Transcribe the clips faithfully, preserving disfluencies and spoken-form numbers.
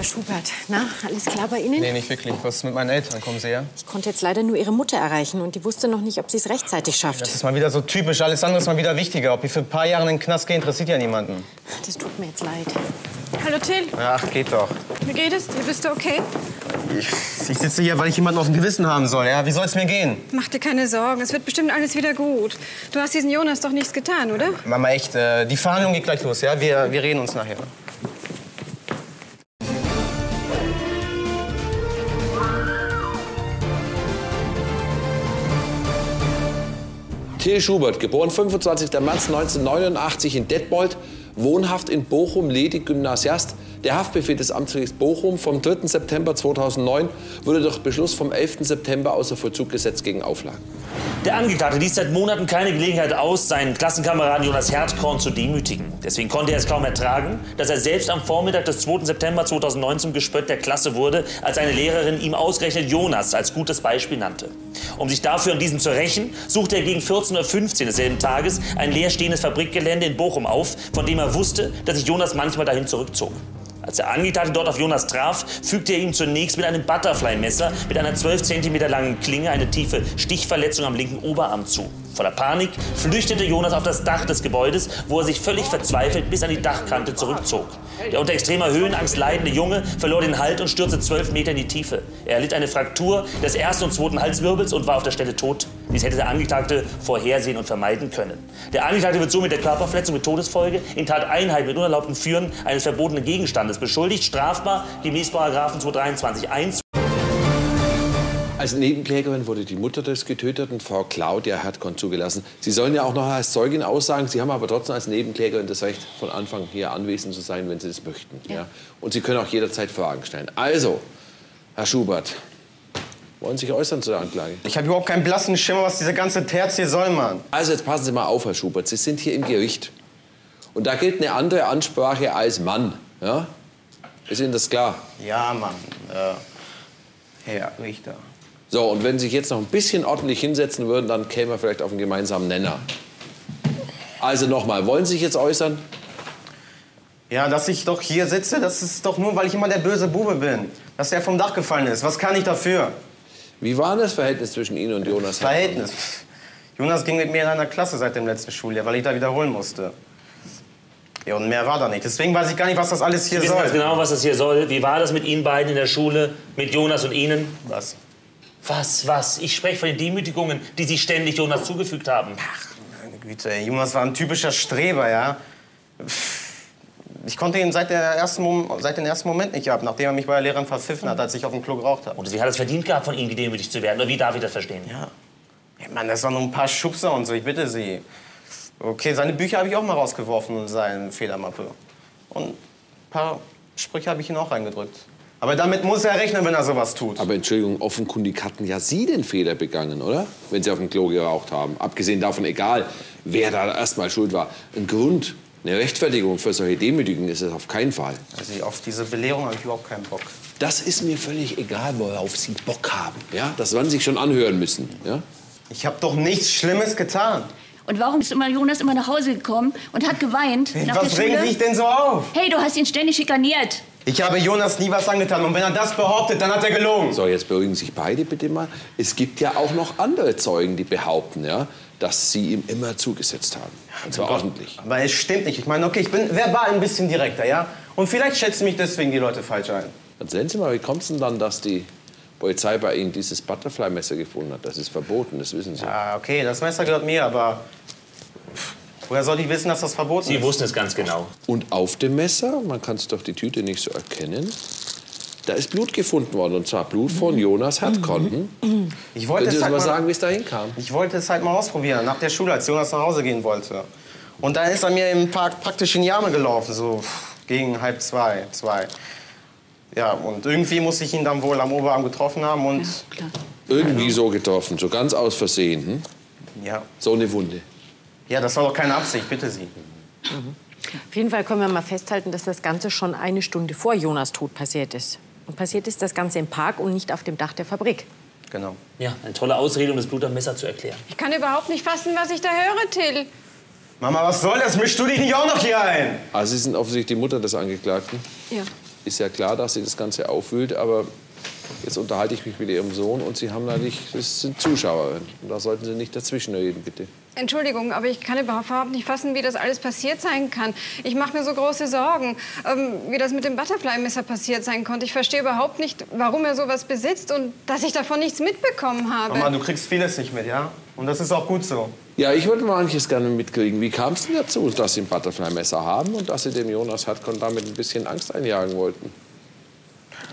Herr Schubert, na, alles klar bei Ihnen? Nee, nicht wirklich. Was ist mit meinen Eltern? Kommen Sie her? Ich konnte jetzt leider nur Ihre Mutter erreichen und die wusste noch nicht, ob sie es rechtzeitig schafft. Das ist mal wieder so typisch. Alles andere ist mal wieder wichtiger. Ob ich für ein paar Jahre in den Knast gehe, interessiert ja niemanden. Das tut mir jetzt leid. Hallo Till. Ach, geht doch. Wie geht es? Bist du okay? Ich, ich sitze hier, weil ich jemanden auf dem Gewissen haben soll. Ja? Wie soll es mir gehen? Mach dir keine Sorgen. Es wird bestimmt alles wieder gut. Du hast diesen Jonas doch nichts getan, oder? Mama, echt. Äh, die Verhandlung geht gleich los. Ja? Wir, wir reden uns nachher. Till Schubert, geboren fünfundzwanzigster März neunzehnhundertneunundachtzig in Detmold, wohnhaft in Bochum, ledig Gymnasiast. Der Haftbefehl des Amtsgerichts Bochum vom dritten September zweitausendneun wurde durch Beschluss vom elften September außer Vollzug gesetzt gegen Auflagen. Der Angeklagte ließ seit Monaten keine Gelegenheit aus, seinen Klassenkameraden Jonas Hertkorn zu demütigen. Deswegen konnte er es kaum ertragen, dass er selbst am Vormittag des zweiten September zweitausendneun zum Gespött der Klasse wurde, als eine Lehrerin ihm ausgerechnet Jonas als gutes Beispiel nannte. Um sich dafür an diesem zu rächen, suchte er gegen vierzehn Uhr fünfzehn desselben Tages ein leerstehendes Fabrikgelände in Bochum auf, von dem er wusste, dass sich Jonas manchmal dahin zurückzog. Als der Angeklagte dort auf Jonas traf, fügte er ihm zunächst mit einem Butterfly-Messer mit einer zwölf Zentimeter langen Klinge eine tiefe Stichverletzung am linken Oberarm zu. Voller Panik flüchtete Jonas auf das Dach des Gebäudes, wo er sich völlig verzweifelt bis an die Dachkante zurückzog. Der unter extremer Höhenangst leidende Junge verlor den Halt und stürzte zwölf Meter in die Tiefe. Er erlitt eine Fraktur des ersten und zweiten Halswirbels und war auf der Stelle tot. Dies hätte der Angeklagte vorhersehen und vermeiden können. Der Angeklagte wird somit der Körperverletzung mit Todesfolge in Tateinheit mit unerlaubtem Führen eines verbotenen Gegenstandes beschuldigt, strafbar gemäß Paragraphen zweihundertdreiundzwanzig Absatz eins. Als Nebenklägerin wurde die Mutter des Getöteten, Frau Claudia Hertkorn, zugelassen. Sie sollen ja auch noch als Zeugin aussagen. Sie haben aber trotzdem als Nebenklägerin das Recht, von Anfang hier anwesend zu sein, wenn Sie das möchten. Ja. Ja? Und Sie können auch jederzeit Fragen stellen. Also, Herr Schubert, wollen Sie sich äußern zu der Anklage? Ich habe überhaupt keinen blassen Schimmer, was diese ganze Terz hier soll, Mann. Also, jetzt passen Sie mal auf, Herr Schubert. Sie sind hier im Gericht. Und da gilt eine andere Ansprache als Mann. Ja? Ist Ihnen das klar? Ja, Mann. Ja. Herr Richter. So, und wenn Sie sich jetzt noch ein bisschen ordentlich hinsetzen würden, dann kämen wir vielleicht auf einen gemeinsamen Nenner. Also nochmal, wollen Sie sich jetzt äußern? Ja, dass ich doch hier sitze, das ist doch nur, weil ich immer der böse Bube bin. Dass er vom Dach gefallen ist, was kann ich dafür? Wie war das Verhältnis zwischen Ihnen und Jonas? Verhältnis? Jonas ging mit mir in einer Klasse seit dem letzten Schuljahr, weil ich da wiederholen musste. Ja, und mehr war da nicht. Deswegen weiß ich gar nicht, was das alles hier soll. Sie wissen ganz genau, was das hier soll. Wie war das mit Ihnen beiden in der Schule, mit Jonas und Ihnen? Was? Was, was? Ich spreche von den Demütigungen, die Sie ständig Jonas zugefügt haben. Ach, meine Güte, Jonas war ein typischer Streber, ja. Ich konnte ihn seit, der ersten Mom seit dem ersten Moment nicht ab, nachdem er mich bei der Lehrerin verpfiffen hat, als ich auf dem Klo geraucht habe. Und Sie hat es verdient gehabt, von Ihnen gedemütigt zu werden, oder wie darf ich das verstehen? Ja. Ja, Mann, das waren nur ein paar Schubser und so, ich bitte Sie. Okay, seine Bücher habe ich auch mal rausgeworfen und seine Federmappe. Und ein paar Sprüche habe ich ihn auch reingedrückt. Aber damit muss er rechnen, wenn er sowas tut. Aber Entschuldigung, offenkundig hatten ja Sie den Fehler begangen, oder? Wenn Sie auf dem Klo geraucht haben. Abgesehen davon, egal, wer da erstmal schuld war. Ein Grund, eine Rechtfertigung für solche Demütigungen ist es auf keinen Fall. Also auf diese Belehrung habe ich überhaupt keinen Bock. Das ist mir völlig egal, worauf Sie Bock haben. Ja? Das werden Sie sich schon anhören müssen. Ja? Ich habe doch nichts Schlimmes getan. Und warum ist immer Jonas immer nach Hause gekommen und hat geweint? Hey, was regen Sie sich denn so auf? Hey, du hast ihn ständig schikaniert. Ich habe Jonas nie was angetan und wenn er das behauptet, dann hat er gelogen. So, jetzt beruhigen sich beide bitte mal. Es gibt ja auch noch andere Zeugen, die behaupten, ja, dass sie ihm immer zugesetzt haben. Und zwar ordentlich. Aber es stimmt nicht. Ich meine, okay, ich bin verbal ein bisschen direkter, ja? Und vielleicht schätzen mich deswegen die Leute falsch ein. Dann sehen Sie mal, wie kommt es denn dann, dass die Polizei bei Ihnen dieses Butterfly-Messer gefunden hat? Das ist verboten, das wissen Sie. Ja, okay, das Messer gehört mir, aber... Woher soll ich wissen, dass das verboten ist? Sie wussten es ganz genau. Und auf dem Messer, man kann es durch die Tüte nicht so erkennen, da ist Blut gefunden worden. Und zwar Blut von Jonas Hertkorn. Ich wollte es halt mal sagen, wie es dahin kam. Ich wollte es halt mal ausprobieren, nach der Schule, als Jonas nach Hause gehen wollte. Und dann ist er mir im Park praktisch in die Arme gelaufen, so gegen halb zwei, zwei. Ja, und irgendwie muss ich ihn dann wohl am Oberarm getroffen haben und... Ja, klar. Irgendwie so getroffen, so ganz aus Versehen, hm? Ja. So eine Wunde. Ja, das war doch keine Absicht, bitte Sie. Mhm. Auf jeden Fall können wir mal festhalten, dass das Ganze schon eine Stunde vor Jonas Tod passiert ist. Und passiert ist das Ganze im Park und nicht auf dem Dach der Fabrik. Genau. Ja, eine tolle Ausrede, um das Blut am Messer zu erklären. Ich kann überhaupt nicht fassen, was ich da höre, Till. Mama, was soll das? Mischst du dich nicht auch noch hier ein? Also Sie sind offensichtlich die Mutter des Angeklagten? Ja. ist ja klar, dass sie das Ganze aufwühlt, aber jetzt unterhalte ich mich mit ihrem Sohn und sie haben da nicht, das sind Zuschauer. Und da sollten sie nicht dazwischen reden, bitte. Entschuldigung, aber ich kann überhaupt nicht fassen, wie das alles passiert sein kann. Ich mache mir so große Sorgen, ähm, wie das mit dem Butterfly-Messer passiert sein konnte. Ich verstehe überhaupt nicht, warum er sowas besitzt und dass ich davon nichts mitbekommen habe. Mama, du kriegst vieles nicht mit, ja? Und das ist auch gut so. Ja, ich würde manches gerne mitkriegen. Wie kam es denn dazu, dass Sie ein Butterfly-Messer haben und dass Sie dem Jonas Hertkorn damit ein bisschen Angst einjagen wollten?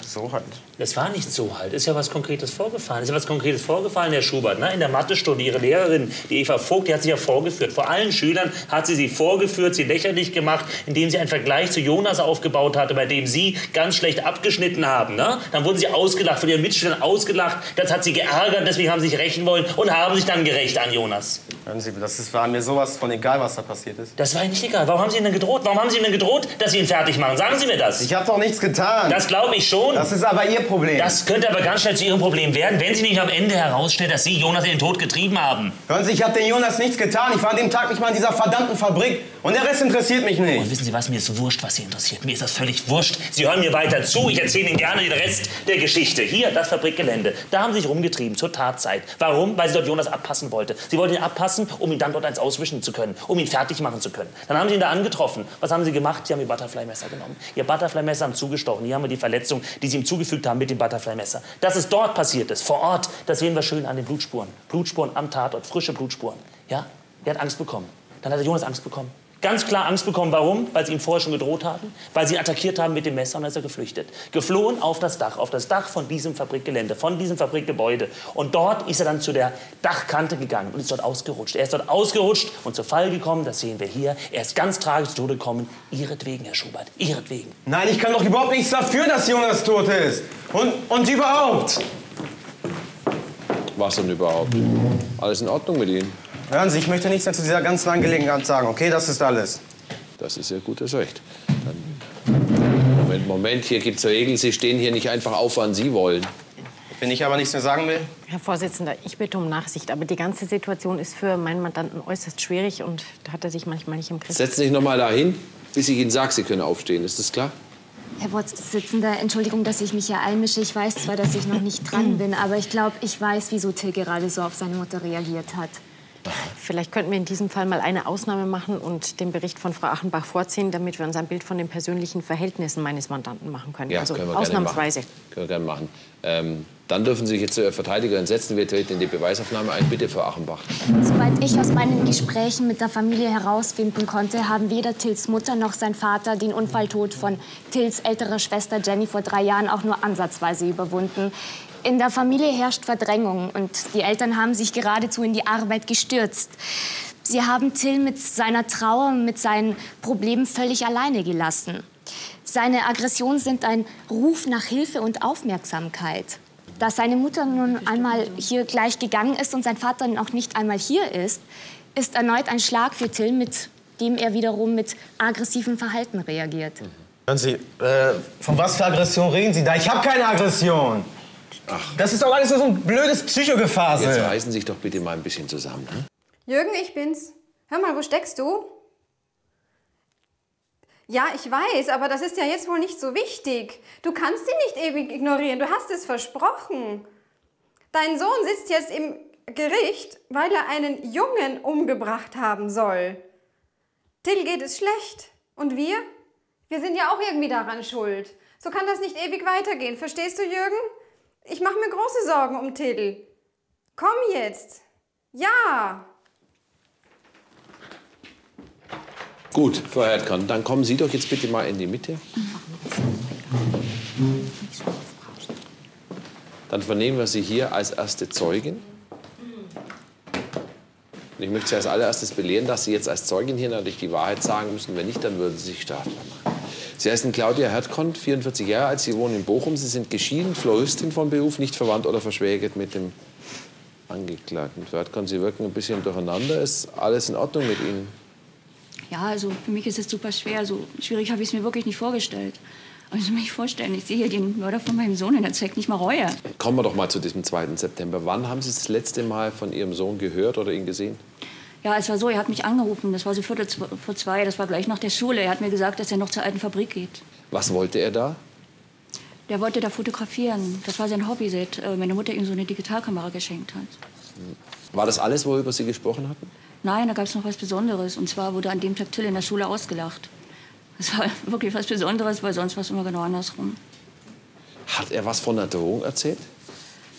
So halt. Das war nicht so halt. Ist ja was Konkretes vorgefallen. Ist ja was Konkretes vorgefallen, Herr Schubert. Ne? In der Mathestunde, Ihre Lehrerin, die Eva Vogt, die hat sich ja vorgeführt. Vor allen Schülern hat sie sie vorgeführt, sie lächerlich gemacht, indem sie einen Vergleich zu Jonas aufgebaut hatte, bei dem Sie ganz schlecht abgeschnitten haben. Ne? Dann wurden Sie ausgelacht, von Ihren Mitschülern ausgelacht. Das hat Sie geärgert, deswegen haben Sie sich rächen wollen und haben sich dann gerecht an Jonas. Hören Sie, das ist, war mir sowas von egal, was da passiert ist. Das war Ihnen nicht egal. Warum haben Sie ihn denn gedroht? Warum haben Sie ihm denn gedroht, dass Sie ihn fertig machen? Sagen Sie mir das. Ich habe doch nichts getan. Das glaube ich schon. Das ist aber Ihr Problem. Das könnte aber ganz schnell zu Ihrem Problem werden, wenn Sie nicht am Ende herausstellen, dass Sie Jonas in den Tod getrieben haben. Hören Sie, ich habe den Jonas nichts getan. Ich war an dem Tag nicht mal in dieser verdammten Fabrik. Und der Rest interessiert mich nicht. Und wissen Sie was? Mir ist wurscht, was Sie interessiert. Mir ist das völlig wurscht. Sie hören mir weiter zu. Ich erzähle Ihnen gerne den Rest der Geschichte. Hier, das Fabrikgelände. Da haben Sie sich rumgetrieben zur Tatzeit. Warum? Weil Sie dort Jonas abpassen wollte. Sie wollten ihn abpassen, um ihn dann dort eins auswischen zu können, um ihn fertig machen zu können. Dann haben Sie ihn da angetroffen. Was haben Sie gemacht? Sie haben Ihr Butterfly-Messer genommen. Ihr Butterfly-Messer haben zugestochen. Hier haben wir die Verletzung, die Sie ihm zugefügt haben mit dem Butterfly-Messer. Dass es dort passiert ist, vor Ort, das sehen wir schön an den Blutspuren. Blutspuren am Tatort, frische Blutspuren. Ja, er hat Angst bekommen. Dann hat der Jonas Angst bekommen. Ganz klar Angst bekommen. Warum? Weil sie ihm vorher schon gedroht haben, weil sie ihn attackiert haben mit dem Messer und dann ist er geflüchtet. Geflohen auf das Dach, auf das Dach von diesem Fabrikgelände, von diesem Fabrikgebäude. Und dort ist er dann zu der Dachkante gegangen und ist dort ausgerutscht. Er ist dort ausgerutscht und zu Fall gekommen, das sehen wir hier. Er ist ganz tragisch zu Tode gekommen. Ihretwegen, Herr Schubert, ihretwegen. Nein, ich kann doch überhaupt nichts dafür, dass Jonas tot ist. Und, und überhaupt. Was denn überhaupt? Alles in Ordnung mit Ihnen? Hören Sie, ich möchte nichts mehr zu dieser ganzen Angelegenheit sagen, okay? Das ist alles. Das ist Ihr gutes Recht. Dann Moment, Moment, hier gibt es Regeln. Sie stehen hier nicht einfach auf, wann Sie wollen. Wenn ich aber nichts mehr sagen will? Herr Vorsitzender, ich bitte um Nachsicht. Aber die ganze Situation ist für meinen Mandanten äußerst schwierig und da hat er sich manchmal nicht im Griff. Setzen Sie sich noch mal dahin, bis ich Ihnen sage, Sie können aufstehen. Ist das klar? Herr Vorsitzender, Entschuldigung, dass ich mich hier einmische. Ich weiß zwar, dass ich noch nicht dran bin, aber ich glaube, ich weiß, wieso Till gerade so auf seine Mutter reagiert hat. Vielleicht könnten wir in diesem Fall mal eine Ausnahme machen und den Bericht von Frau Achenbach vorziehen, damit wir uns ein Bild von den persönlichen Verhältnissen meines Mandanten machen können. Ja, also können wir ausnahmsweise. Können wir gerne machen. Ähm, dann dürfen Sie sich jetzt zur Verteidigerin setzen. Wir treten in die Beweisaufnahme ein. Bitte, Frau Achenbach. Soweit ich aus meinen Gesprächen mit der Familie herausfinden konnte, haben weder Tills Mutter noch sein Vater den Unfalltod von Tills älterer Schwester Jenny vor drei Jahren auch nur ansatzweise überwunden. In der Familie herrscht Verdrängung und die Eltern haben sich geradezu in die Arbeit gestürzt. Sie haben Till mit seiner Trauer, mit seinen Problemen völlig alleine gelassen. Seine Aggressionen sind ein Ruf nach Hilfe und Aufmerksamkeit. Dass seine Mutter nun einmal hier gleich gegangen ist und sein Vater noch nicht einmal hier ist, ist erneut ein Schlag für Till, mit dem er wiederum mit aggressivem Verhalten reagiert. Hören Sie, äh, von was für Aggression reden Sie da? Ich habe keine Aggression! Ach. Das ist doch alles nur so ein blödes Psychogefasel. Jetzt reißen Sie sich doch bitte mal ein bisschen zusammen. Hm? Jürgen, ich bin's. Hör mal, wo steckst du? Ja, ich weiß, aber das ist ja jetzt wohl nicht so wichtig. Du kannst ihn nicht ewig ignorieren, du hast es versprochen. Dein Sohn sitzt jetzt im Gericht, weil er einen Jungen umgebracht haben soll. Till geht es schlecht. Und wir? Wir sind ja auch irgendwie daran schuld. So kann das nicht ewig weitergehen, verstehst du, Jürgen? Ich mache mir große Sorgen um Till. Komm jetzt. Ja. Gut, Frau Hertkorn, dann kommen Sie doch jetzt bitte mal in die Mitte. Dann vernehmen wir Sie hier als erste Zeugin. Und ich möchte Sie als allererstes belehren, dass Sie jetzt als Zeugin hier natürlich die Wahrheit sagen müssen. Wenn nicht, dann würden Sie sich strafbar machen. Sie heißen Claudia Hertkorn, vierundvierzig Jahre alt, Sie wohnen in Bochum, Sie sind geschieden, Floristin von Beruf, nicht verwandt oder verschwägert mit dem Angeklagten. Frau Hertkorn, Sie wirken ein bisschen durcheinander, ist alles in Ordnung mit Ihnen? Ja, also für mich ist es super schwer, so schwierig habe ich es mir wirklich nicht vorgestellt. Aber ich muss mich vorstellen, ich sehe hier den Mörder von meinem Sohn und er zeigt nicht mal Reue. Kommen wir doch mal zu diesem zweiten September. Wann haben Sie das letzte Mal von Ihrem Sohn gehört oder ihn gesehen? Ja, es war so, er hat mich angerufen, das war so viertel vor zwei, das war gleich nach der Schule. Er hat mir gesagt, dass er noch zur alten Fabrik geht. Was wollte er da? Der wollte da fotografieren. Das war sein Hobby, seit meine Mutter ihm so eine Digitalkamera geschenkt hat. War das alles, worüber Sie gesprochen hatten? Nein, da gab es noch was Besonderes. Und zwar wurde an dem Tag Till in der Schule ausgelacht. Das war wirklich was Besonderes, weil sonst war es immer genau andersrum. Hat er was von einer Drohung erzählt?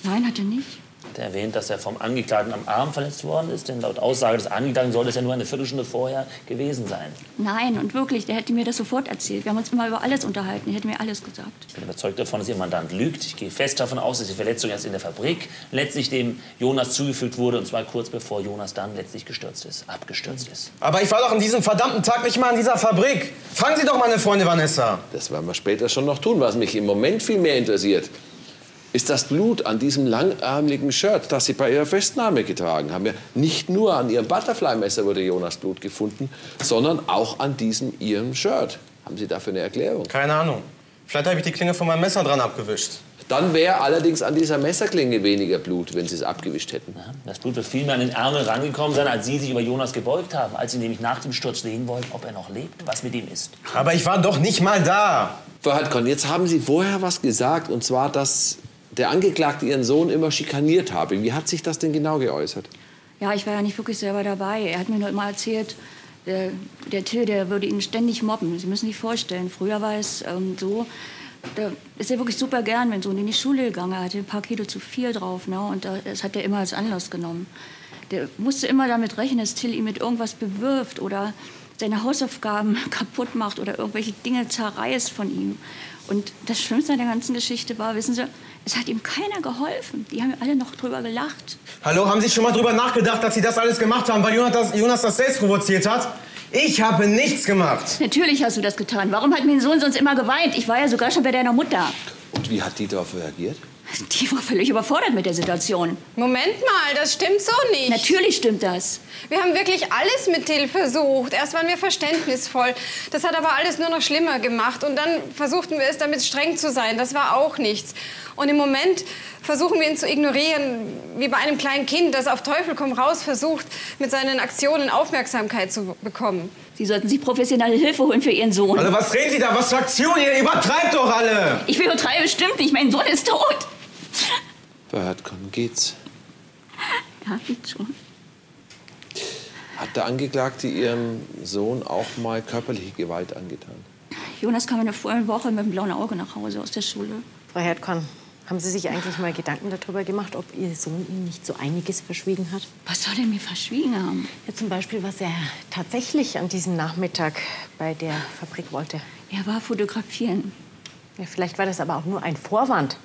Nein, hat er nicht. Hat er erwähnt, dass er vom Angeklagten am Arm verletzt worden ist? Denn laut Aussage des Angeklagten soll das ja nur eine Viertelstunde vorher gewesen sein. Nein, und wirklich, der hätte mir das sofort erzählt. Wir haben uns immer über alles unterhalten, er hätte mir alles gesagt. Ich bin überzeugt davon, dass Ihr Mandant lügt. Ich gehe fest davon aus, dass die Verletzung erst in der Fabrik letztlich dem Jonas zugefügt wurde. Und zwar kurz bevor Jonas dann letztlich gestürzt ist, abgestürzt ist. Aber ich war doch an diesem verdammten Tag nicht mal in dieser Fabrik. Fragen Sie doch meine Freundin Vanessa. Das werden wir später schon noch tun, was mich im Moment viel mehr interessiert. Ist das Blut an diesem langarmigen Shirt, das Sie bei Ihrer Festnahme getragen haben? Ja, nicht nur an Ihrem Butterfly-Messer wurde Jonas Blut gefunden, sondern auch an diesem Ihrem Shirt. Haben Sie dafür eine Erklärung? Keine Ahnung. Vielleicht habe ich die Klinge von meinem Messer dran abgewischt. Dann wäre allerdings an dieser Messerklinge weniger Blut, wenn Sie es abgewischt hätten. Ja, das Blut wird vielmehr an den Ärmel rangekommen sein, als Sie sich über Jonas gebeugt haben, als Sie nämlich nach dem Sturz sehen wollten, ob er noch lebt, was mit ihm ist. Aber ich war doch nicht mal da! Frau Hertkorn, jetzt haben Sie vorher was gesagt, und zwar, dass der Angeklagte Ihren Sohn immer schikaniert habe. Wie hat sich das denn genau geäußert? Ja, ich war ja nicht wirklich selber dabei. Er hat mir nur immer erzählt, der, der Till, der würde ihn ständig mobben. Sie müssen sich vorstellen, früher war es ähm, so, da ist er wirklich super gern, wenn so in die Schule gegangen ist. Er hatte ein paar Kilo zu viel drauf, ne? Und das hat er immer als Anlass genommen. Der musste immer damit rechnen, dass Till ihn mit irgendwas bewirft oder seine Hausaufgaben kaputt macht oder irgendwelche Dinge zerreißt von ihm. Und das Schlimmste an der ganzen Geschichte war, wissen Sie, es hat ihm keiner geholfen. Die haben alle noch drüber gelacht. Hallo, haben Sie schon mal drüber nachgedacht, dass Sie das alles gemacht haben, weil Jonas das, Jonas das selbst provoziert hat? Ich habe nichts gemacht. Natürlich hast du das getan. Warum hat mein Sohn sonst immer geweint? Ich war ja sogar schon bei deiner Mutter. Und wie hat die darauf reagiert? Die war völlig überfordert mit der Situation. Moment mal, das stimmt so nicht. Natürlich stimmt das. Wir haben wirklich alles mit Till versucht. Erst waren wir verständnisvoll. Das hat aber alles nur noch schlimmer gemacht. Und dann versuchten wir es, damit streng zu sein. Das war auch nichts. Und im Moment versuchen wir ihn zu ignorieren, wie bei einem kleinen Kind, das auf Teufel komm raus versucht, mit seinen Aktionen Aufmerksamkeit zu bekommen. Sie sollten sich professionelle Hilfe holen für Ihren Sohn. Also was reden Sie da? Was für Aktionen? Ihr übertreibt doch alle. Ich übertreibe bestimmt nicht. Mein Sohn ist tot. Frau Hertkorn, geht's? Ja, geht's schon. Hat der Angeklagte Ihrem Sohn auch mal körperliche Gewalt angetan? Jonas kam in der vorigen Woche mit dem blauen Auge nach Hause aus der Schule. Frau Hertkorn, haben Sie sich eigentlich mal Gedanken darüber gemacht, ob Ihr Sohn Ihnen nicht so einiges verschwiegen hat? Was soll er mir verschwiegen haben? Ja, zum Beispiel, was er tatsächlich an diesem Nachmittag bei der Fabrik wollte. Er war fotografieren. Ja, vielleicht war das aber auch nur ein Vorwand.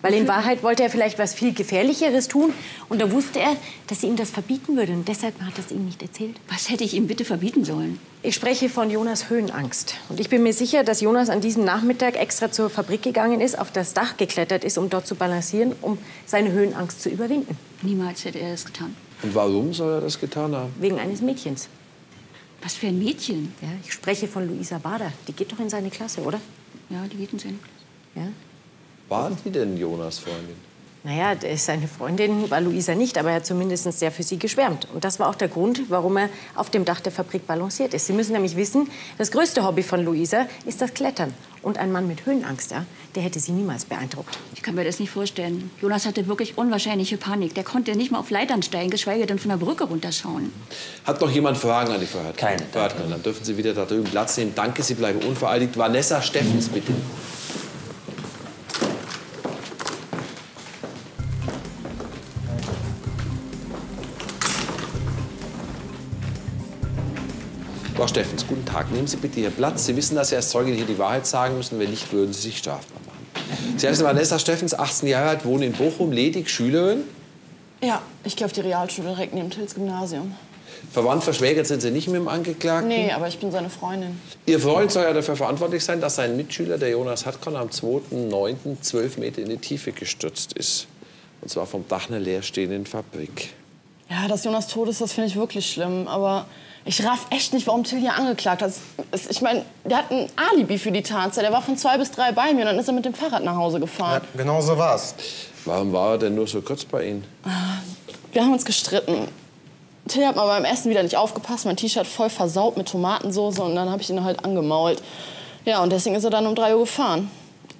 Weil in Wahrheit wollte er vielleicht was viel Gefährlicheres tun. Und da wusste er, dass sie ihm das verbieten würde. Und deshalb hat er es ihm nicht erzählt. Was hätte ich ihm bitte verbieten sollen? Ich spreche von Jonas Höhenangst. Und ich bin mir sicher, dass Jonas an diesem Nachmittag extra zur Fabrik gegangen ist, auf das Dach geklettert ist, um dort zu balancieren, um seine Höhenangst zu überwinden. Niemals hätte er das getan. Und warum soll er das getan haben? Wegen eines Mädchens. Was für ein Mädchen? Ja, ich spreche von Luisa Bader. Die geht doch in seine Klasse, oder? Ja, die geht in seine Klasse. Ja. Waren Sie denn Jonas Freundin? Naja, seine Freundin war Luisa nicht, aber er hat zumindest sehr für sie geschwärmt. Und das war auch der Grund, warum er auf dem Dach der Fabrik balanciert ist. Sie müssen nämlich wissen, das größte Hobby von Luisa ist das Klettern. Und ein Mann mit Höhenangst, ja, der hätte sie niemals beeindruckt. Ich kann mir das nicht vorstellen. Jonas hatte wirklich unwahrscheinliche Panik. Der konnte nicht mal auf Leitern steigen, geschweige denn von der Brücke runterschauen. Hat noch jemand Fragen an die Frau Hertkorn? Keine. Frau Hertkorn, dann dürfen Sie wieder da drüben Platz nehmen. Danke, Sie bleiben unvereidigt. Vanessa Steffens, bitte. Frau Steffens, guten Tag. Nehmen Sie bitte Ihren Platz. Sie wissen, dass Sie als Zeugin hier die Wahrheit sagen müssen. Wenn nicht, würden Sie sich strafbar machen. Sie heißen Vanessa Steffens, achtzehn Jahre alt, wohnen in Bochum, ledig, Schülerin? Ja, ich gehe auf die Realschule direkt neben Tills Gymnasium. Verwandt, verschwägert sind Sie nicht mit dem Angeklagten? Nee, aber ich bin seine Freundin. Ihr Freund soll ja dafür verantwortlich sein, dass sein Mitschüler, der Jonas Hertkorn, am zweiten neunten zwölf Meter in die Tiefe gestürzt ist. Und zwar vom Dach einer leerstehenden Fabrik. Ja, dass Jonas tot ist, das finde ich wirklich schlimm, aber ich raff echt nicht, warum Till hier angeklagt hat. Ich meine, der hat ein Alibi für die Tatzeit. Der war von zwei bis drei bei mir und dann ist er mit dem Fahrrad nach Hause gefahren. Ja, genau so war's. Warum war er denn nur so kurz bei Ihnen? Wir haben uns gestritten. Till hat mal beim Essen wieder nicht aufgepasst. Mein T-Shirt voll versaut mit Tomatensauce und dann habe ich ihn halt angemault. Ja, und deswegen ist er dann um drei Uhr gefahren.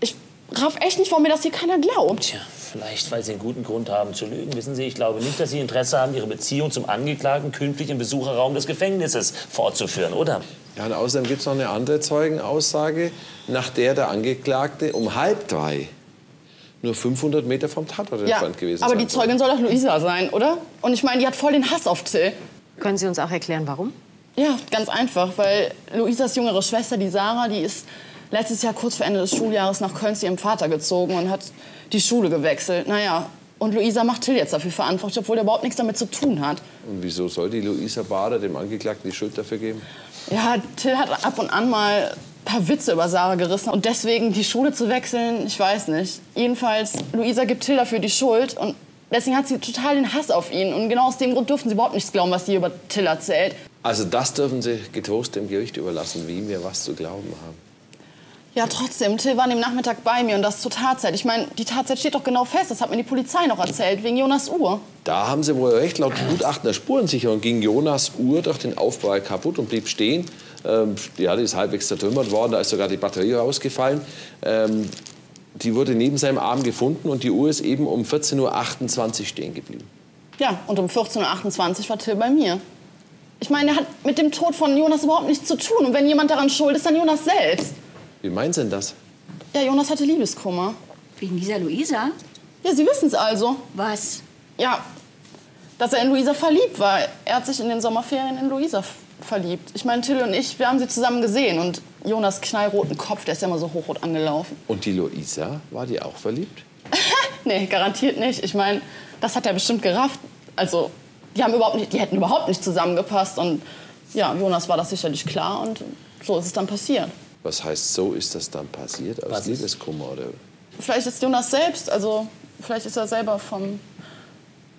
Ich raff echt nicht, warum mir das hier keiner glaubt. Tja, vielleicht, weil Sie einen guten Grund haben zu lügen. Wissen Sie, ich glaube nicht, dass Sie Interesse haben, Ihre Beziehung zum Angeklagten künftig im Besucherraum des Gefängnisses fortzuführen, oder? Ja, und außerdem gibt es noch eine andere Zeugenaussage, nach der der Angeklagte um halb drei nur fünfhundert Meter vom Tatort entfernt ja, gewesen aber sein. Aber die Zeugin soll doch Luisa sein, oder? Und ich meine, die hat voll den Hass auf Till. Können Sie uns auch erklären, warum? Ja, ganz einfach, weil Luisas jüngere Schwester, die Sarah, die ist letztes Jahr kurz vor Ende des Schuljahres nach Köln zu ihrem Vater gezogen und hat die Schule gewechselt. Naja, und Luisa macht Till jetzt dafür verantwortlich, obwohl er überhaupt nichts damit zu tun hat. Und wieso soll die Luisa Bader dem Angeklagten die Schuld dafür geben? Ja, Till hat ab und an mal ein paar Witze über Sarah gerissen. Und deswegen die Schule zu wechseln, ich weiß nicht. Jedenfalls, Luisa gibt Till dafür die Schuld. Und deswegen hat sie total den Hass auf ihn. Und genau aus dem Grund dürfen sie überhaupt nichts glauben, was sie über Till erzählt. Also das dürfen Sie getrost dem Gericht überlassen, wie wir was zu glauben haben. Ja, trotzdem, Till war an dem Nachmittag bei mir und das zur Tatzeit. Ich meine, die Tatzeit steht doch genau fest, das hat mir die Polizei noch erzählt, wegen Jonas Uhr. Da haben Sie wohl recht, laut Gutachten der Spurensicherung ging Jonas Uhr durch den Aufprall kaputt und blieb stehen. Ähm, ja, die ist halbwegs zertrümmert worden, da ist sogar die Batterie rausgefallen. Ähm, die wurde neben seinem Arm gefunden und die Uhr ist eben um vierzehn Uhr achtundzwanzig stehen geblieben. Ja, und um vierzehn Uhr achtundzwanzig war Till bei mir. Ich meine, er hat mit dem Tod von Jonas überhaupt nichts zu tun. Und wenn jemand daran schuld ist, dann Jonas selbst. Wie meinen Sie denn das? Ja, Jonas hatte Liebeskummer. Wegen dieser Luisa? Ja, Sie wissen es also. Was? Ja, dass er in Luisa verliebt war. Er hat sich in den Sommerferien in Luisa verliebt. Ich meine, Till und ich, wir haben sie zusammen gesehen. Und Jonas knallroten Kopf, der ist ja immer so hochrot angelaufen. Und die Luisa, war die auch verliebt? Nee, garantiert nicht. Ich meine, das hat er bestimmt gerafft. Also, die haben überhaupt nicht, die hätten überhaupt nicht zusammengepasst. Und ja, Jonas war das sicherlich klar. Und so ist es dann passiert. Was heißt, so ist das dann passiert? Aus Liebeskummer, oder? Vielleicht ist Jonas selbst, also vielleicht ist er selber vom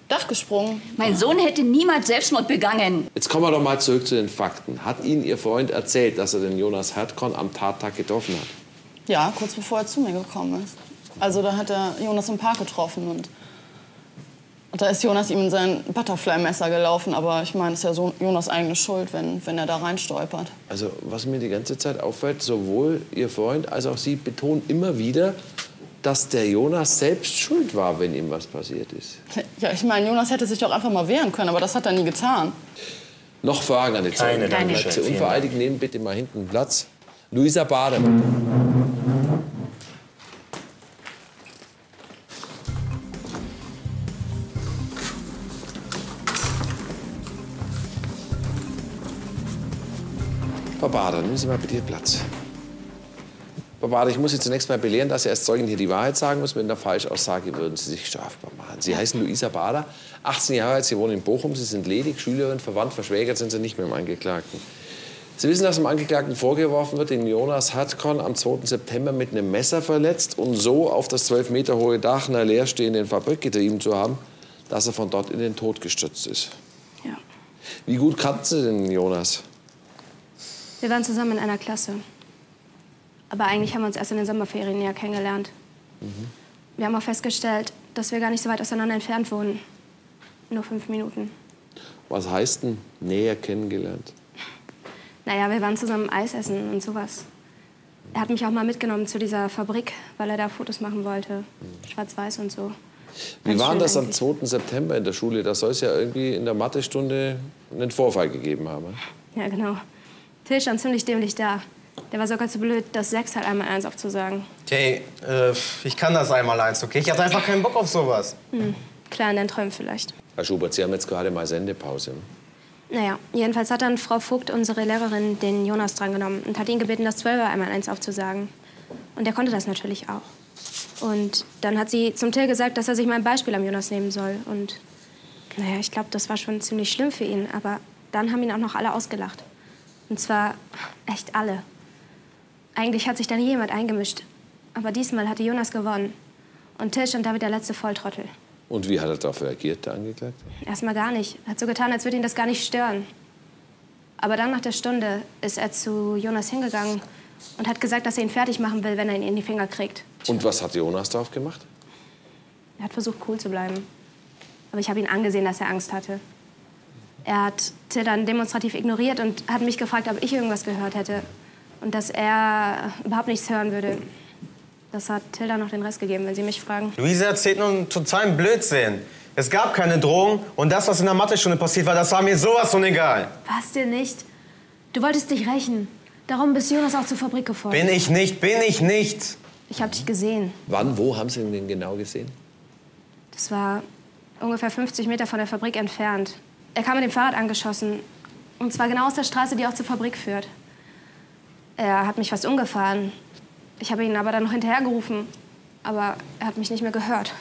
Dach gesprungen. Mein Sohn hätte niemals Selbstmord begangen. Jetzt kommen wir doch mal zurück zu den Fakten. Hat Ihnen Ihr Freund erzählt, dass er den Jonas Hertkorn am Tattag getroffen hat? Ja, kurz bevor er zu mir gekommen ist. Also da hat er Jonas im Park getroffen und, und da ist Jonas ihm in sein Butterfly-Messer gelaufen. Aber ich meine, es ist ja so Jonas eigene Schuld, wenn, wenn er da reinstolpert. Also was mir die ganze Zeit auffällt, sowohl Ihr Freund als auch Sie betonen immer wieder, dass der Jonas selbst schuld war, wenn ihm was passiert ist. Ja, ich meine, Jonas hätte sich doch einfach mal wehren können, aber das hat er nie getan. Noch Fragen an die Zeugen? Keine, danke schön. Sie unvereidigt nehmen bitte mal hinten Platz. Luisa Bader. Frau Bader, nehmen Sie mal bitte Platz. Frau Bader, ich muss Sie zunächst mal belehren, dass Sie als Zeugin hier die Wahrheit sagen müssen. Mit einer Falschaussage würden Sie sich strafbar machen. Sie heißen Luisa Bader, achtzehn Jahre alt, Sie wohnen in Bochum, Sie sind ledig, Schülerin, verwandt, verschwägert sind Sie nicht mit dem Angeklagten. Sie wissen, dass dem Angeklagten vorgeworfen wird, den Jonas Hertkorn am zweiten September mit einem Messer verletzt und so auf das zwölf Meter hohe Dach einer leerstehenden Fabrik getrieben zu haben, dass er von dort in den Tod gestürzt ist. Ja. Wie gut kannten Sie denn Jonas? Wir waren zusammen in einer Klasse. Aber eigentlich haben wir uns erst in den Sommerferien ja kennengelernt. Mhm. Wir haben auch festgestellt, dass wir gar nicht so weit auseinander entfernt wohnen. Nur fünf Minuten. Was heißt denn näher kennengelernt? Naja, wir waren zusammen Eis essen und sowas. Er hat mich auch mal mitgenommen zu dieser Fabrik, weil er da Fotos machen wollte. Mhm. Schwarz-Weiß und so. Wie war das am zweiten September in der Schule? Da soll es ja irgendwie in der Mathestunde einen Vorfall gegeben haben. Ja, genau. Till stand ziemlich dämlich da. Der war sogar zu blöd, das sechs halt einmal eins aufzusagen. Hey, äh, ich kann das einmal eins, okay? Ich hatte einfach keinen Bock auf sowas. Hm, klar, in deinen Träumen vielleicht. Herr Schubert, Sie haben jetzt gerade mal Sendepause. Naja, jedenfalls hat dann Frau Vogt, unsere Lehrerin, den Jonas drangenommen und hat ihn gebeten, das Zwölfer einmal eins aufzusagen. Und er konnte das natürlich auch. Und dann hat sie zum Till gesagt, dass er sich mal ein Beispiel am Jonas nehmen soll. Und naja, ich glaube, das war schon ziemlich schlimm für ihn. Aber dann haben ihn auch noch alle ausgelacht. Und zwar echt alle. Eigentlich hat sich da nie jemand eingemischt. Aber diesmal hatte Jonas gewonnen. Und Till stand da wie der letzte Volltrottel. Und wie hat er darauf reagiert, der Angeklagte? Erstmal gar nicht. Er hat so getan, als würde ihn das gar nicht stören. Aber dann nach der Stunde ist er zu Jonas hingegangen und hat gesagt, dass er ihn fertig machen will, wenn er ihn in die Finger kriegt. Und was hat Jonas darauf gemacht? Er hat versucht, cool zu bleiben. Aber ich habe ihn angesehen, dass er Angst hatte. Er hat Till dann demonstrativ ignoriert und hat mich gefragt, ob ich irgendwas gehört hätte. Und dass er überhaupt nichts hören würde. Das hat Tilda noch den Rest gegeben, wenn Sie mich fragen. Luisa erzählt nun totalen Blödsinn. Es gab keine Drohung und das, was in der Mathestunde passiert war, das war mir sowas von egal. Was dir nicht? Du wolltest dich rächen. Darum bist Jonas auch zur Fabrik gefolgt. Bin ich nicht, bin ich nicht. Ich habe dich gesehen. Wann, wo haben Sie ihn genau gesehen? Das war ungefähr fünfzig Meter von der Fabrik entfernt. Er kam mit dem Fahrrad angeschossen. Und zwar genau aus der Straße, die auch zur Fabrik führt. Er hat mich fast umgefahren. Ich habe ihn aber dann noch hinterhergerufen. Aber er hat mich nicht mehr gehört.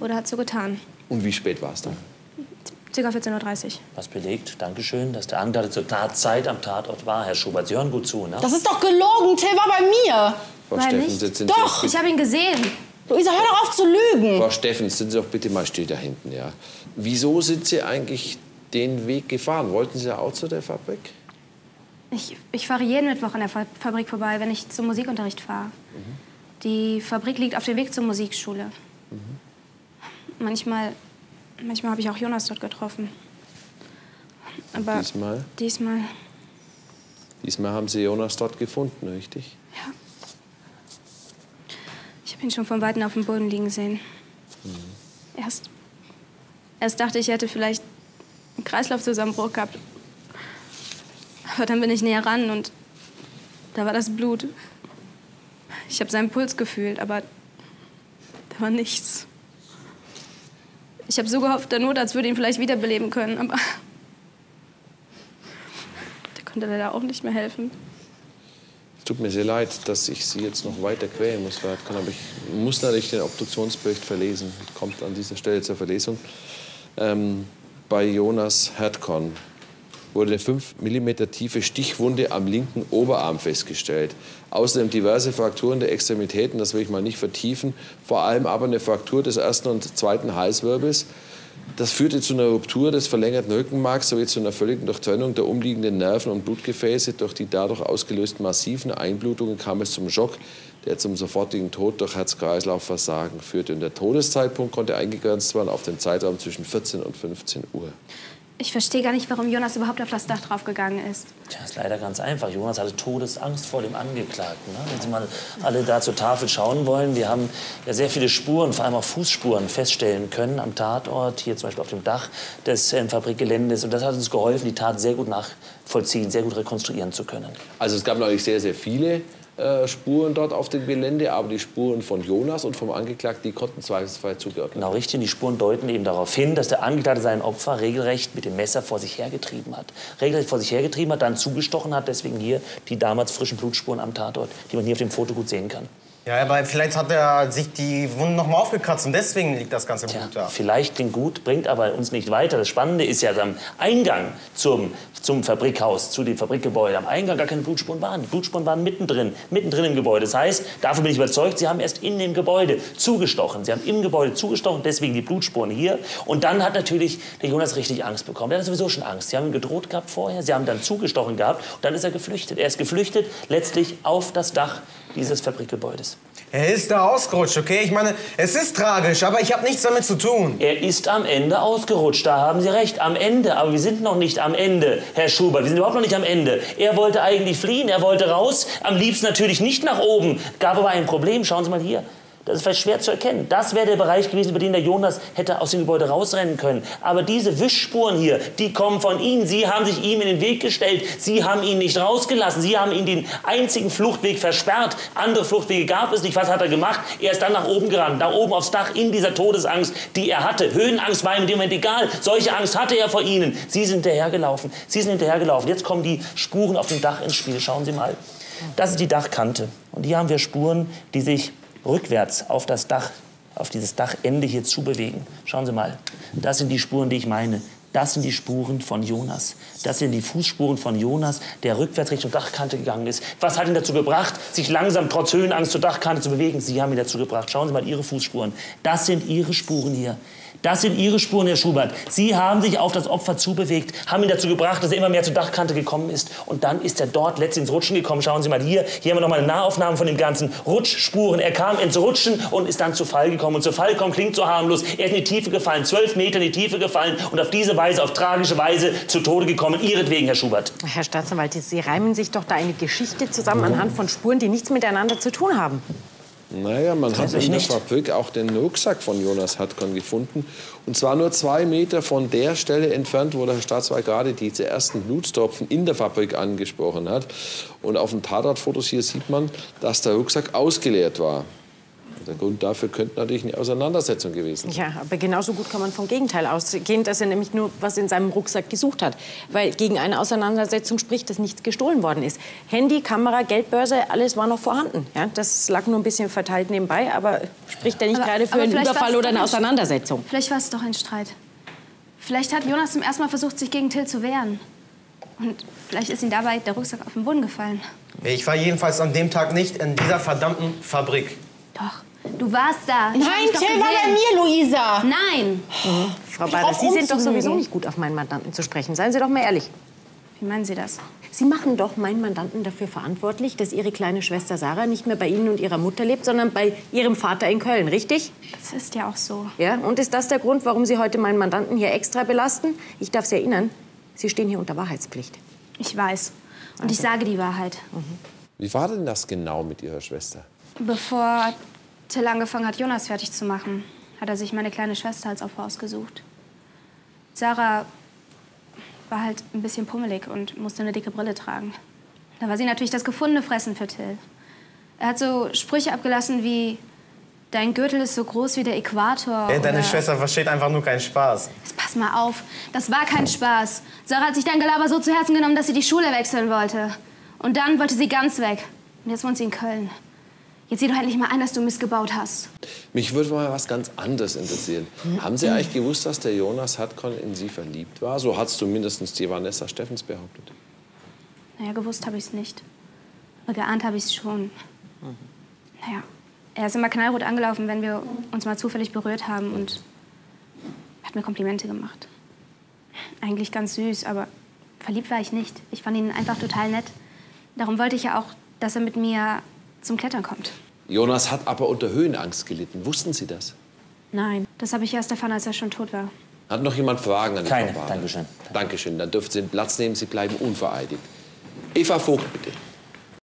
Oder hat so getan. Und wie spät war es dann? Circa vierzehn Uhr dreißig. Was belegt, Dankeschön, dass der Angeklagte zur Tatzeit am Tatort war. Herr Schubert, Sie hören gut zu, ne? Das ist doch gelogen. Till war bei mir. Frau Steffens, jetzt sind Sie doch, ich habe ihn gesehen. Luisa, hör doch auf zu lügen. Frau Steffens, sind Sie doch bitte mal still da hinten, ja? Wieso sind Sie eigentlich den Weg gefahren? Wollten Sie auch zu der Fabrik? Ich, ich fahre jeden Mittwoch an der Fabrik vorbei, wenn ich zum Musikunterricht fahre. Mhm. Die Fabrik liegt auf dem Weg zur Musikschule. Mhm. Manchmal, manchmal habe ich auch Jonas dort getroffen. Aber diesmal? Diesmal. Diesmal haben Sie Jonas dort gefunden, richtig? Ja. Ich habe ihn schon von Weitem auf dem Boden liegen sehen. Mhm. Erst, erst dachte ich, er hätte vielleicht einen Kreislaufzusammenbruch gehabt. Aber dann bin ich näher ran und da war das Blut. Ich habe seinen Puls gefühlt, aber da war nichts. Ich habe so gehofft, der Notarzt würde ihn vielleicht wiederbeleben können, aber der konnte leider auch nicht mehr helfen. Es tut mir sehr leid, dass ich Sie jetzt noch weiter quälen muss, aber ich muss natürlich den Obduktionsbericht verlesen. Kommt an dieser Stelle zur Verlesung. Ähm, bei Jonas Hertkorn wurde eine fünf Millimeter tiefe Stichwunde am linken Oberarm festgestellt. Außerdem diverse Frakturen der Extremitäten, das will ich mal nicht vertiefen. Vor allem aber eine Fraktur des ersten und zweiten Halswirbels. Das führte zu einer Ruptur des verlängerten Rückenmarks sowie zu einer völligen Durchtrennung der umliegenden Nerven und Blutgefäße. Durch die dadurch ausgelösten massiven Einblutungen kam es zum Schock, der zum sofortigen Tod durch Herz-Kreislauf-Versagen führte. Und der Todeszeitpunkt konnte eingegrenzt werden auf den Zeitraum zwischen vierzehn und fünfzehn Uhr. Ich verstehe gar nicht, warum Jonas überhaupt auf das Dach draufgegangen ist. Tja, ist leider ganz einfach. Jonas hatte Todesangst vor dem Angeklagten. Ne? Wenn Sie mal alle da zur Tafel schauen wollen, wir haben ja sehr viele Spuren, vor allem auch Fußspuren, feststellen können am Tatort, hier zum Beispiel auf dem Dach des äh, Fabrikgeländes. Und das hat uns geholfen, die Tat sehr gut nachvollziehen, sehr gut rekonstruieren zu können. Also es gab natürlich sehr, sehr viele äh, Spuren dort auf dem Gelände, aber die Spuren von Jonas und vom Angeklagten, die konnten zweifelsfrei zugeordnet werden. Genau, richtig. Und die Spuren deuten eben darauf hin, dass der Angeklagte sein Opfer regelrecht mit dem Messer vor sich hergetrieben hat. Regelrecht vor sich hergetrieben hat, dann zugestochen hat. Deswegen hier die damals frischen Blutspuren am Tatort, die man hier auf dem Foto gut sehen kann. Ja, aber vielleicht hat er sich die Wunden noch mal aufgekratzt und deswegen liegt das ganze Blut da. Vielleicht klingt gut, bringt aber uns nicht weiter. Das Spannende ist ja, dass am Eingang zum, zum Fabrikhaus, zu dem Fabrikgebäude, am Eingang gar keine Blutspuren waren. Die Blutspuren waren mittendrin, mittendrin im Gebäude. Das heißt, davon bin ich überzeugt, Sie haben erst in dem Gebäude zugestochen. Sie haben im Gebäude zugestochen, deswegen die Blutspuren hier. Und dann hat natürlich der Jonas richtig Angst bekommen. Der hat sowieso schon Angst. Sie haben ihn gedroht gehabt vorher, Sie haben dann zugestochen gehabt und dann ist er geflüchtet. Er ist geflüchtet, letztlich auf das Dach dieses Fabrikgebäudes. Er ist da ausgerutscht, okay? Ich meine, es ist tragisch, aber ich habe nichts damit zu tun. Er ist am Ende ausgerutscht, da haben Sie recht, am Ende. Aber wir sind noch nicht am Ende, Herr Schubert, wir sind überhaupt noch nicht am Ende. Er wollte eigentlich fliehen, er wollte raus, am liebsten natürlich nicht nach oben. Gab aber ein Problem, schauen Sie mal hier. Das ist vielleicht schwer zu erkennen. Das wäre der Bereich gewesen, über den der Jonas hätte aus dem Gebäude rausrennen können. Aber diese Wischspuren hier, die kommen von Ihnen. Sie haben sich ihm in den Weg gestellt. Sie haben ihn nicht rausgelassen. Sie haben ihm den einzigen Fluchtweg versperrt. Andere Fluchtwege gab es nicht. Was hat er gemacht? Er ist dann nach oben gerannt, nach oben aufs Dach in dieser Todesangst, die er hatte. Höhenangst war ihm in dem Moment egal. Solche Angst hatte er vor Ihnen. Sie sind hinterhergelaufen. Sie sind hinterhergelaufen. Jetzt kommen die Spuren auf dem Dach ins Spiel. Schauen Sie mal. Das ist die Dachkante. Und hier haben wir Spuren, die sich rückwärts auf das Dach, auf dieses Dachende hier zu bewegen. Schauen Sie mal, das sind die Spuren, die ich meine. Das sind die Spuren von Jonas. Das sind die Fußspuren von Jonas, der rückwärts Richtung Dachkante gegangen ist. Was hat ihn dazu gebracht, sich langsam trotz Höhenangst zur Dachkante zu bewegen? Sie haben ihn dazu gebracht. Schauen Sie mal Ihre Fußspuren. Das sind Ihre Spuren hier. Das sind Ihre Spuren, Herr Schubert. Sie haben sich auf das Opfer zubewegt, haben ihn dazu gebracht, dass er immer mehr zur Dachkante gekommen ist. Und dann ist er dort letztlich ins Rutschen gekommen. Schauen Sie mal hier. Hier haben wir nochmal eine Nahaufnahme von dem ganzen Rutschspuren. Er kam ins Rutschen und ist dann zu Fall gekommen. Und zu Fall kommen klingt so harmlos. Er ist in die Tiefe gefallen, zwölf Meter in die Tiefe gefallen und auf diese Weise, auf tragische Weise zu Tode gekommen. Ihretwegen, Herr Schubert. Herr Staatsanwalt, Sie reimen sich doch da eine Geschichte zusammen anhand von Spuren, die nichts miteinander zu tun haben. Naja, man hat in der Fabrik auch den Rucksack von Jonas Hertkorn gefunden. Und zwar nur zwei Meter von der Stelle entfernt, wo der Staatswald gerade diese ersten Blutstropfen in der Fabrik angesprochen hat. Und auf den Tatortfotos hier sieht man, dass der Rucksack ausgeleert war. Der Grund dafür könnte natürlich eine Auseinandersetzung gewesen sein. Ja, aber genauso gut kann man vom Gegenteil ausgehen, dass er nämlich nur was in seinem Rucksack gesucht hat. Weil gegen eine Auseinandersetzung spricht, dass nichts gestohlen worden ist. Handy, Kamera, Geldbörse, alles war noch vorhanden. Ja, das lag nur ein bisschen verteilt nebenbei, aber spricht er nicht gerade für einen Überfall oder eine Auseinandersetzung? Vielleicht war es doch ein Streit. Vielleicht hat Jonas zum ersten Mal versucht, sich gegen Till zu wehren. Und vielleicht ist ihm dabei der Rucksack auf den Boden gefallen. Ich war jedenfalls an dem Tag nicht in dieser verdammten Fabrik. Doch. Du warst da. Ich Nein, Till war bei mir, Luisa. Nein. Oh, Frau Bader, Sie sind doch sowieso nicht gut, auf meinen Mandanten zu sprechen. Seien Sie doch mal ehrlich. Wie meinen Sie das? Sie machen doch meinen Mandanten dafür verantwortlich, dass Ihre kleine Schwester Sarah nicht mehr bei Ihnen und Ihrer Mutter lebt, sondern bei Ihrem Vater in Köln, richtig? Das ist ja auch so. Ja, und ist das der Grund, warum Sie heute meinen Mandanten hier extra belasten? Ich darf Sie erinnern, Sie stehen hier unter Wahrheitspflicht. Ich weiß. Und also. Ich sage die Wahrheit. Mhm. Wie war denn das genau mit Ihrer Schwester? Bevor Till angefangen hat, Jonas fertig zu machen, hat er sich meine kleine Schwester als Opfer ausgesucht. Sarah war halt ein bisschen pummelig und musste eine dicke Brille tragen. Da war sie natürlich das gefundene Fressen für Till. Er hat so Sprüche abgelassen wie, dein Gürtel ist so groß wie der Äquator. Hey, deine Schwester versteht einfach nur keinen Spaß. Jetzt pass mal auf, das war kein Spaß. Sarah hat sich dein Gelaber so zu Herzen genommen, dass sie die Schule wechseln wollte. Und dann wollte sie ganz weg. Und jetzt wohnt sie in Köln. Jetzt sieh doch endlich mal ein, dass du missgebaut hast. Mich würde mal was ganz anderes interessieren. Mhm. Haben Sie eigentlich gewusst, dass der Jonas Hertkorn in Sie verliebt war? So hat es zumindest die Vanessa Steffens behauptet. Naja, gewusst habe ich es nicht. Aber geahnt habe ich es schon. Mhm. Naja, er ist immer knallrot angelaufen, wenn wir uns mal zufällig berührt haben. Und hat mir Komplimente gemacht. Eigentlich ganz süß, aber verliebt war ich nicht. Ich fand ihn einfach total nett. Darum wollte ich ja auch, dass er mit mir zum Klettern kommt. Jonas hat aber unter Höhenangst gelitten. Wussten Sie das? Nein, das habe ich erst erfahren, als er schon tot war. Hat noch jemand Fragen an die Frau Bader? Keine, dankeschön. Dankeschön, dann dürfen Sie den Platz nehmen, Sie bleiben unvereidigt. Eva Vogt, bitte.